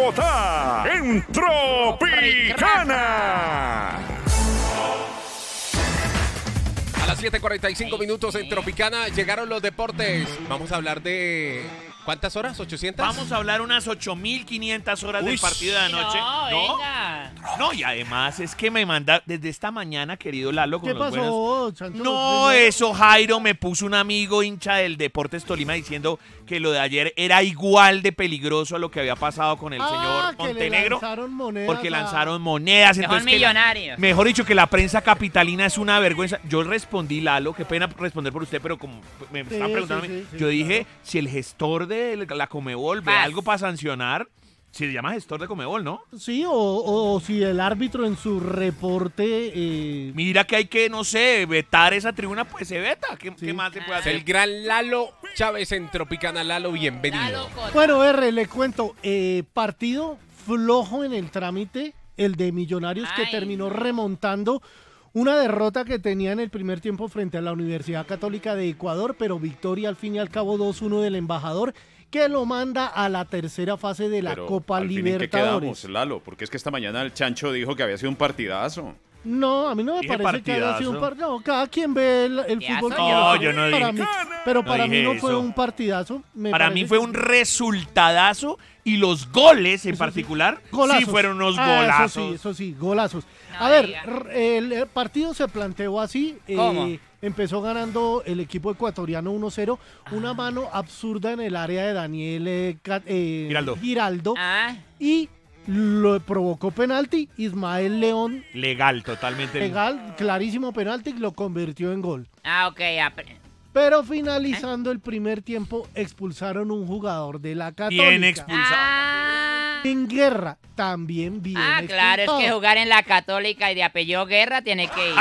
Bogotá, en Tropicana. A las 7:45 minutos en Tropicana llegaron los deportes. Vamos a hablar de... ¿Cuántas horas? ¿800? Vamos a hablar unas 8.500 horas del partido de anoche. No, venga. No, y además es que me manda desde esta mañana, querido Lalo. Con ¿qué los pasó, Santos? No, eso, Jairo, me puso un amigo hincha del Deportes Tolima diciendo que lo de ayer era igual de peligroso a lo que había pasado con el señor Montenegro. Porque lanzaron monedas. Entonces, millonarios. Mejor dicho, que la prensa capitalina es una vergüenza. Yo respondí, Lalo, qué pena responder por usted, pero como me están preguntando, yo dije, claro, si el gestor de la Comebol ve algo para sancionar, se llama gestor de Comebol, ¿no? Sí, o si el árbitro en su reporte... mira que hay que, no sé, vetar esa tribuna, pues se veta. ¿Qué más se puede hacer? El gran Lalo Chávez en Tropicana. Lalo, bienvenido. Lalo, bueno, R, le cuento, partido flojo en el trámite, el de Millonarios, que terminó remontando una derrota que tenía en el primer tiempo frente a la Universidad Católica de Ecuador, pero victoria al fin y al cabo 2-1 del embajador, que lo manda a la tercera fase de la Copa Libertadores. ¿Qué quedamos, Lalo? Porque es que esta mañana el Chancho dijo que había sido un partidazo. No, a mí no me parece que haya sido un partidazo. No, cada quien ve el fútbol. No, yo no dije. Pero para mí no fue un partidazo. Para mí fue un resultadazo y los goles en particular sí fueron unos golazos. Eso sí, golazos. A ver, el partido se planteó así. ¿Cómo? Empezó ganando el equipo ecuatoriano 1-0, una mano absurda en el área de Daniel Giraldo. Y lo provocó penalti Ismael León. Legal, totalmente legal, clarísimo penalti, lo convirtió en gol. Pero finalizando el primer tiempo, expulsaron un jugador de la Católica. Bien expulsado. En Guerra, también bien expulsado. Claro, es que jugar en la Católica y de apellido Guerra tiene que ir.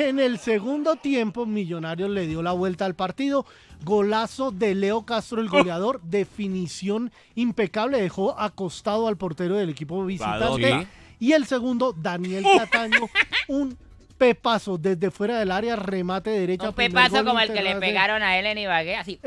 En el segundo tiempo, Millonarios le dio la vuelta al partido. Golazo de Leo Castro, el goleador. Definición impecable. Dejó acostado al portero del equipo visitante. Y el segundo, Daniel Cataño, un pepazo desde fuera del área, remate derecha. Un pepazo como el que le pegaron a él en Ibagué, así.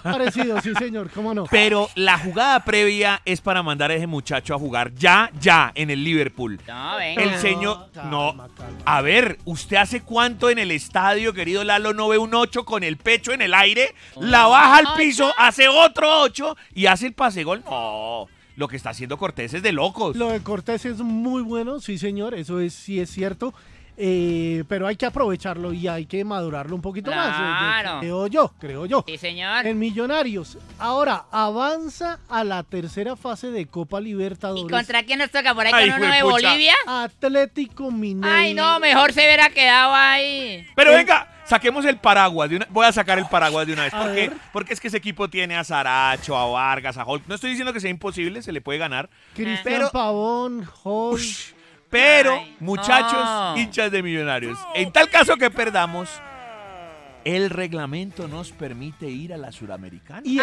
Parecido, sí señor, cómo no. Pero la jugada previa es para mandar a ese muchacho a jugar ya, en el Liverpool. No, venga. El señor, calma. A ver, ¿usted hace cuánto en el estadio, querido Lalo, no ve un 8 con el pecho en el aire? La baja al piso, hace otro 8 y hace el pase gol. No. Lo que está haciendo Cortés es de locos. Lo de Cortés es muy bueno, sí señor, sí es cierto. Pero hay que aprovecharlo y hay que madurarlo un poquito más. Creo yo. Sí, señor. En Millonarios. Ahora avanza a la tercera fase de Copa Libertadores. ¿Y contra quién nos toca por ahí? ¿Con uno de Bolivia? Atlético Mineiro. Ay, no, mejor se hubiera quedado ahí. Pero venga, saquemos el paraguas. Voy a sacar el paraguas de una vez. Porque es que ese equipo tiene a Saracho, a Vargas, a Hulk. No estoy diciendo que sea imposible, se le puede ganar. Cristian Pavón, Hulk. Pero, muchachos, hinchas de Millonarios, en tal caso que perdamos, el reglamento nos permite ir a la Suramericana. Y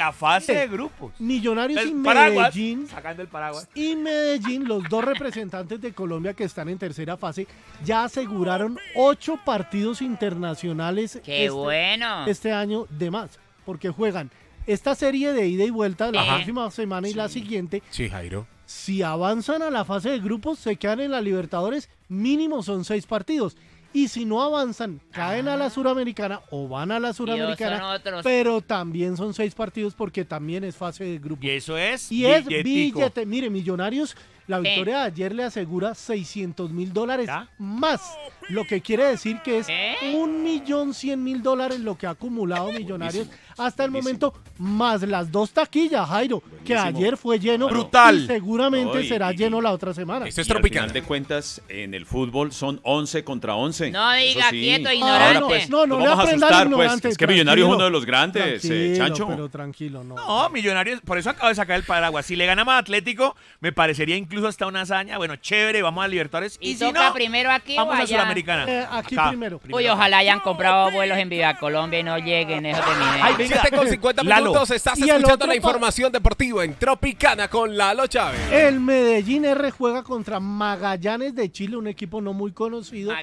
a fase de grupos. Millonarios y Medellín. Sacando el paraguas. Y Medellín, los dos representantes de Colombia que están en tercera fase, ya aseguraron 8 partidos internacionales este año de más, porque juegan esta serie de ida y vuelta la próxima semana y la siguiente. Sí, Jairo. Si avanzan a la fase de grupos, se quedan en la Libertadores, mínimo son 6 partidos. Y si no avanzan, caen a la Suramericana o van a la Suramericana, pero también son 6 partidos porque también es fase de grupos. Y eso es billete. Mire, Millonarios, la victoria de ayer le asegura $600,000 más, lo que quiere decir que es $1,100,000 lo que ha acumulado Millonarios hasta el momento, más las 2 taquillas, Jairo, que ayer fue lleno. Brutal. Y seguramente será lleno la otra semana. Esto es Tropicana. Al final de cuentas, en el fútbol son 11 contra 11. No diga quieto, ignorante. Pues, no le aprendan a ignorante. Es que Millonarios es uno de los grandes, Chancho. Pero tranquilo, no. No, Millonarios, por eso acabo de sacar el paraguas. Si le ganamos a Atlético, me parecería increíble. incluso hasta una hazaña. Bueno, chévere, vamos a Libertadores. Y si toca no, primero aquí vamos a Suramericana. Aquí acá, primero. Uy, ojalá hayan comprado vuelos en Viva Colombia y no lleguen esos de Mineiro. Ay, venga, con 50 minutos estás escuchando la información deportiva en Tropicana con Lalo Chávez. El Medellín R juega contra Magallanes de Chile, un equipo no muy conocido,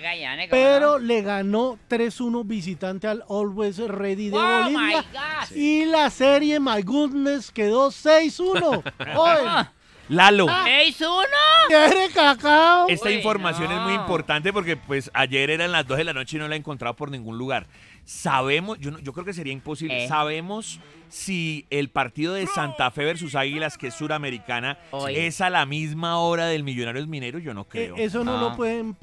pero le ganó 3-1 visitante al Always Ready de Bolivia. Y la serie, my goodness, quedó 6-1. Lalo. 6-1. ¿Quiere cacao? Esta información es muy importante porque pues ayer eran las 2 de la noche y no la he encontrado por ningún lugar. Sabemos, yo creo que sería imposible, sabemos si el partido de Santa Fe versus Águilas, que es Suramericana, es a la misma hora del Millonarios Mineiro, yo no creo. Eso no lo pueden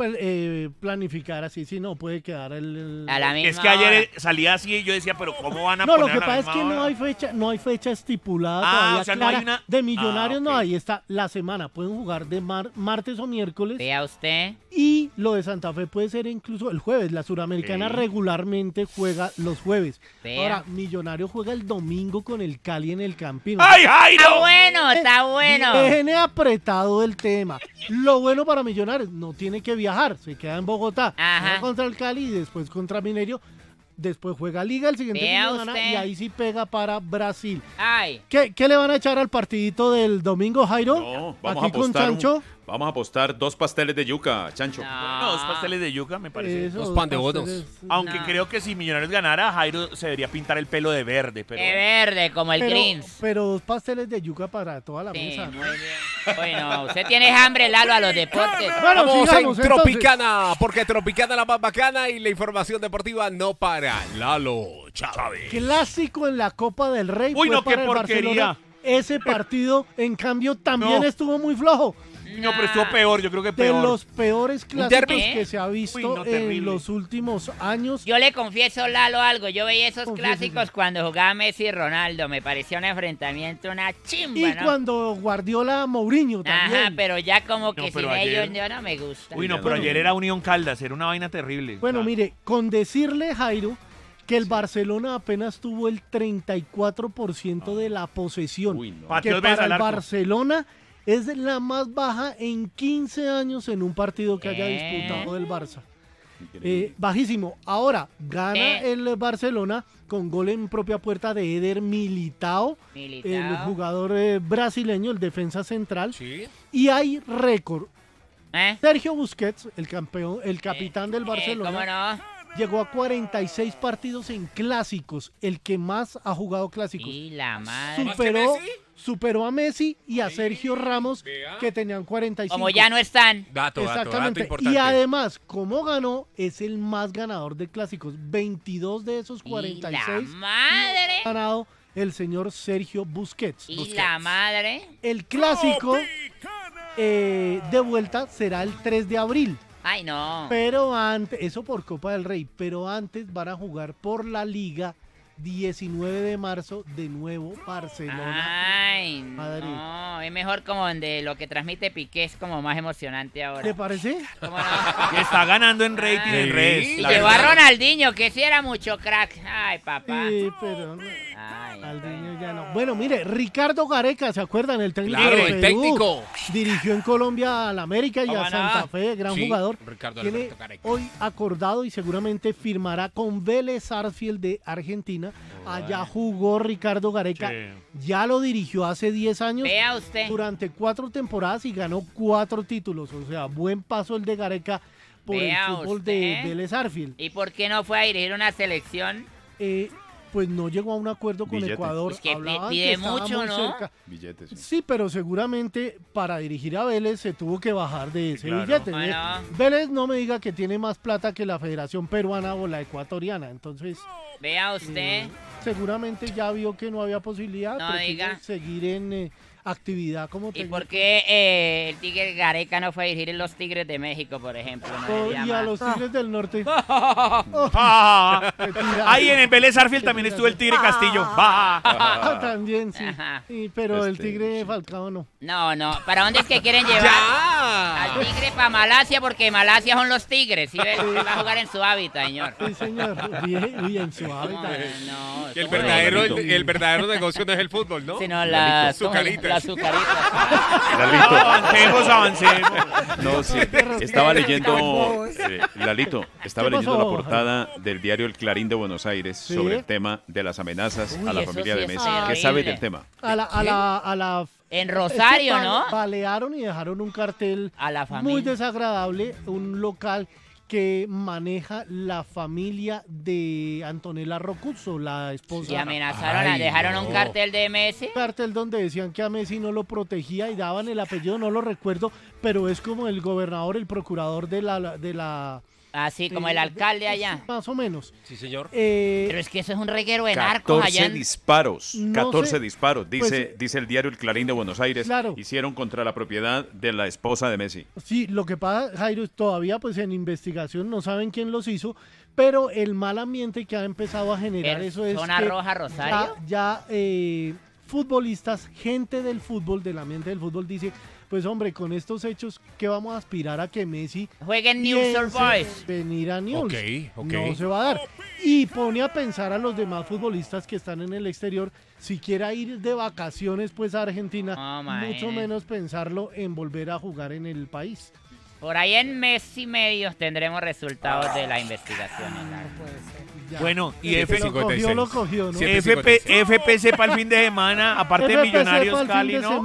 planificar así, si no puede quedar a la misma hora. Ayer salía así y yo decía, pero ¿cómo van a poner a la misma hora? Lo que pasa es que no hay fecha estipulada todavía, o sea, clara, no hay una... de Millonarios no, ahí está la semana, pueden jugar de martes o miércoles. Vea usted. Y lo de Santa Fe puede ser incluso el jueves, la Suramericana regularmente juega los jueves. Ahora, Millonario juega el domingo con el Cali en el Campino. ¡Ay, Jairo! ¡Está bueno, está bueno! Tiene apretado el tema. Lo bueno para Millonarios, no tiene que viajar, se queda en Bogotá. Juega contra el Cali y después contra Mineiro. Después juega Liga el siguiente día y ahí sí pega para Brasil. Ay. ¿Qué le van a echar al partidito del domingo, Jairo? No, vamos aquí a apostar con Chancho. Vamos a apostar 2 pasteles de yuca, Chancho. No, 2 pasteles de yuca me parece. Eso, 2 pan de bonos. Aunque creo que si Millonarios ganara, Jairo se debería pintar el pelo de verde. Pero... de verde, como el Greens. Pero 2 pasteles de yuca para toda la mesa. Muy bien. Bueno, usted tiene hambre, Lalo, a los deportes. Bueno, vamos sigamos, en Tropicana, porque Tropicana es la más bacana y la información deportiva no para. Lalo Chávez. Clásico en la Copa del Rey. Uy, no, qué porquería. Ese partido, en cambio, también estuvo muy flojo. No, pero estuvo peor, yo creo que peor. De los peores clásicos que se ha visto en los últimos años. Yo le confieso, Lalo, algo. Yo veía esos clásicos cuando jugaba Messi y Ronaldo. Me parecía un enfrentamiento, una chimba, ¿no? Y cuando Guardiola Mourinho también. Ajá, pero ya como que sin ellos yo no me gusta. Uy, no, pero ayer era Unión Caldas, era una vaina terrible. Bueno, mire, con decirle, Jairo, que el Barcelona apenas tuvo el 34% de la posesión. Uy, no. Que para el Barcelona... es la más baja en 15 años en un partido que haya disputado del Barça. Bajísimo. Ahora, gana el Barcelona con gol en propia puerta de Eder Militao, el jugador brasileño, el defensa central. Sí. Y hay récord. Sergio Busquets, el capitán del Barcelona, ¿cómo no? Llegó a 46 partidos en clásicos, el que más ha jugado clásicos. Y la madre. Superó a Messi y a Sergio Ramos, que tenían 45. Como ya no están. Exactamente. Dato importante. Y además, como ganó, es el más ganador de clásicos. 22 de esos 46. Y la madre. Ha ganado el señor Sergio Busquets. Y la madre. El clásico de vuelta será el 3 de abril. Ay, no. Pero antes, eso por Copa del Rey, pero antes van a jugar por la Liga 19 de marzo de nuevo Barcelona. Ay, Madrid. No, es mejor como donde lo que transmite Piqué es como más emocionante ahora. ¿Te parece? ¿Cómo no? Que está ganando en rating en redes. Y llevó a Ronaldinho, que sí era mucho crack. Ay, papá. Sí, pero no. Ay, Ronaldinho ya no. Bueno, mire, Ricardo Gareca, ¿se acuerdan? El técnico. Claro, el técnico. Dirigió en Colombia a la América y a Santa Fe, gran jugador. Ricardo tiene hoy acordado y seguramente firmará con Vélez Sarsfield de Argentina. Allá jugó Ricardo Gareca, ya lo dirigió hace 10 años, vea usted, durante 4 temporadas y ganó 4 títulos, o sea, buen paso el de Gareca por el fútbol de Vélez Sarsfield. ¿Y por qué no fue a dirigir una selección? Pues no llegó a un acuerdo con Ecuador. Es que pide mucho, ¿no? Cerca. Billetes. Sí, pero seguramente para dirigir a Vélez se tuvo que bajar de ese billete. Bueno. Vélez no me diga que tiene más plata que la Federación Peruana o la Ecuatoriana, entonces... Vea usted. Seguramente ya vio que no había posibilidad de seguir en actividad como técnico. ¿Y por qué el Tigre Gareca no fue a dirigir los Tigres de México, por ejemplo? No y a los Tigres del Norte. Ahí en el Vélez Sarsfield también estuvo el Tigre Castillo. También, sí. Pero el Tigre Falcao no. No. ¿Para dónde es que quieren llevar? Al Tigre para Malasia, porque Malasia son los Tigres. ¿Sí? Va a jugar en su hábitat, señor. Sí, señor. Bien, en su hábitat. El verdadero negocio no es el fútbol, ¿no? Sino la... su calita. a su carita. Avancemos, avancemos. No, sí, estaba leyendo, Lalito, estaba leyendo la portada del diario El Clarín de Buenos Aires sobre el tema de las amenazas a la familia de Messi. ¿Qué sabe del tema? En Rosario, ¿no? Balearon y dejaron un cartel muy desagradable, un local que maneja la familia de Antonella Roccuzzo, la esposa. Y amenazaron, dejaron un cartel de Messi. Un cartel donde decían que a Messi no lo protegía y daban el apellido, no lo recuerdo, pero es como el gobernador, el procurador de la así como el alcalde allá. Más o menos. Sí, señor. Pero es que eso es un reguero de narcos allá. 14 disparos, 14 disparos, dice el diario El Clarín de Buenos Aires. Claro. Hicieron contra la propiedad de la esposa de Messi. Sí, lo que pasa, Jairo, todavía pues en investigación no saben quién los hizo, pero el mal ambiente que ha empezado a generar eso es Zona Roja Rosario. Ya futbolistas, gente del fútbol, del ambiente del fútbol, dice... Pues hombre, con estos hechos, ¿qué vamos a aspirar a que Messi juegue en News or Boys? Venir a News. No se va a dar. Y pone a pensar a los demás futbolistas que están en el exterior, si quiera ir de vacaciones pues a Argentina, mucho menos pensarlo en volver a jugar en el país. Por ahí en mes y medio tendremos resultados de la investigación. No puede ser. Ya. Bueno, y lo cogió, ¿no? FPC para el fin de semana, aparte de Millonarios Cali, ¿no?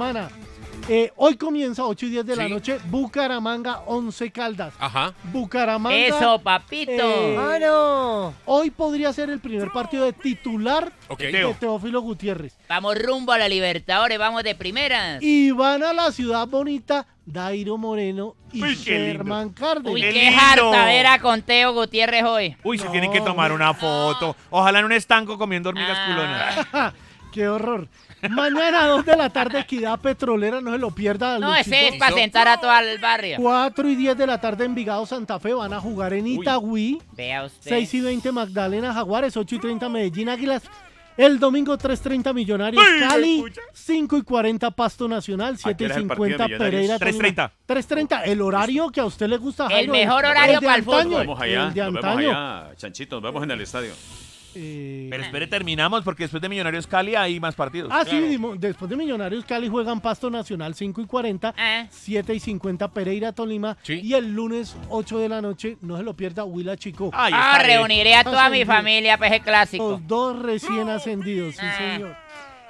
Hoy comienza 8:10 de la noche, Bucaramanga, 11 Caldas. Ajá. Bucaramanga. Eso, papito. Hoy podría ser el primer partido de titular de Teófilo Gutiérrez. Vamos rumbo a la Libertadores, vamos de primeras. Y van a la ciudad bonita Dairo Moreno y Germán Cárdenas. Uy, qué hartadera con Teo Gutiérrez hoy. Uy, se tienen que tomar una foto. Ojalá en un estanco comiendo hormigas culonas. ¡Qué horror! Mañana a 2 de la tarde, Equidad Petrolera, no se lo pierda. No, Luchito. Ese es para sentar a todo el barrio. 4:10 de la tarde, Envigado, Santa Fe, van a jugar en Itagüí. Vea usted. 6:20, Magdalena, Jaguares, 8:30, Medellín, Águilas. El domingo, 3:30, Millonarios, Cali. 5:40, Pasto Nacional. 7:50, Pereira. 3:30, el horario que a usted le gusta, Jairo. El mejor horario para el fútbol. Vamos allá, Chanchito, nos vemos en el estadio. Pero espere, terminamos porque después de Millonarios Cali hay más partidos. Sí, después de Millonarios Cali juegan Pasto Nacional 5:40, 7:50 Pereira Tolima y el lunes 8 de la noche, no se lo pierda, Huila Chico. Reuniré a toda mi familia para ese clásico. Los dos recién ascendidos, sí señor.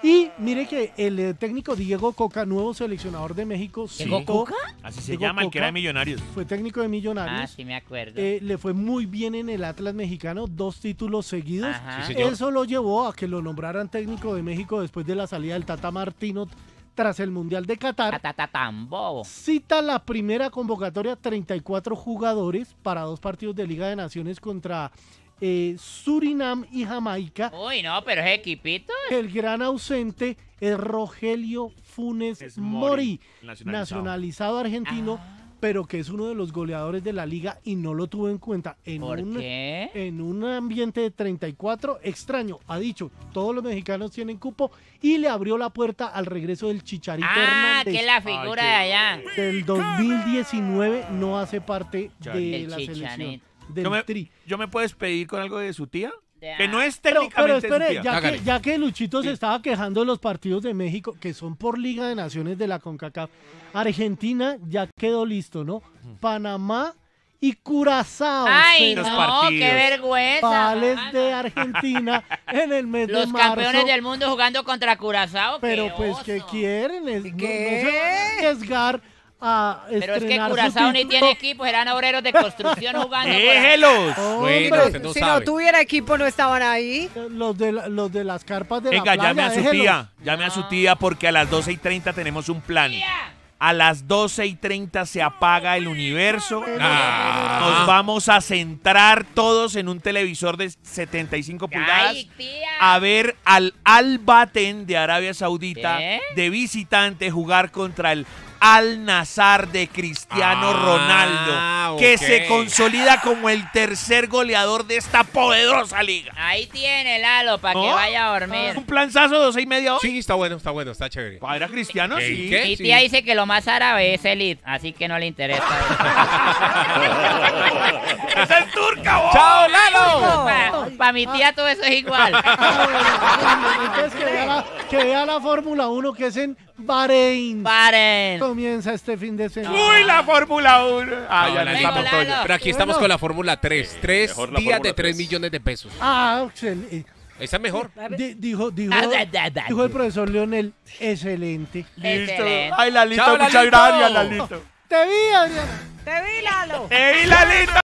Y mire que el técnico Diego Coca, nuevo seleccionador de México. ¿Diego Coca? Así se llama, el que era de Millonarios. Fue técnico de Millonarios. Sí, me acuerdo. Le fue muy bien en el Atlas mexicano, 2 títulos seguidos. Sí, eso lo llevó a que lo nombraran técnico de México después de la salida del Tata Martino tras el Mundial de Qatar. Tata tan bobo. Cita la primera convocatoria, 34 jugadores para 2 partidos de Liga de Naciones contra... Surinam y Jamaica. Uy, no, pero es equipito. El gran ausente es Rogelio Funes Mori, nacionalizado argentino, pero que es uno de los goleadores de la liga y no lo tuvo en cuenta. ¿Por qué? En un ambiente de 34, extraño, ha dicho, todos los mexicanos tienen cupo y le abrió la puerta al regreso del Chicharito Hernández. Que es la figura de allá. Del 2019 no hace parte de la selección. ¿Yo me puedo despedir con algo de su tía? Que no es técnicamente pero espere, ya que Luchito se estaba quejando de los partidos de México, que son por Liga de Naciones de la CONCACAF, Argentina ya quedó listo, ¿no? Panamá y Curazao. ¡Ay, no! ¡Qué vergüenza! Vales de Argentina en el mes de marzo. Los campeones del mundo jugando contra Curazao. Pero pues, ¿qué quieren? No se van a arriesgar. Pero es que Curazao ni tiene equipo, eran obreros de construcción jugando. ¡Déjelos! Bueno, si no tuviera equipo no estaban ahí. Los de las carpas de la playa. Venga, llame a su tía, llame a su tía porque a las 12:30 tenemos un plan. A las 12:30 se apaga el universo. Nos vamos a centrar todos en un televisor de 75 pulgadas a ver al Al-Baten de Arabia Saudita de visitante jugar contra el Al-Nassr de Cristiano Ronaldo, que se consolida como el tercer goleador de esta poderosa liga. Ahí tiene, Lalo, para que vaya a dormir. ¿Un planzazo 2:30 hoy? Sí, está bueno, está chévere. ¿Para Cristiano? Sí. Mi tía dice que lo más árabe es elite, así que no le interesa. ¡Esa es turca, vos! ¡Chao, Lalo! Para mi tía todo eso es igual. Que vea la Fórmula 1, que es en Bahrein. Comienza este fin de semana. ¡Uy, la Fórmula 1! Ah, no, ya la estamos todos. Pero aquí estamos con la Fórmula 3. 3 días de 3 millones de pesos. Ah, excelente. Esa es mejor. Dijo el profesor Leonel, excelente. Listo. Ay, Lalito, muchas gracias, Lalito. Te vi, Adriana. Te vi, Lalo. Te vi, Lalito.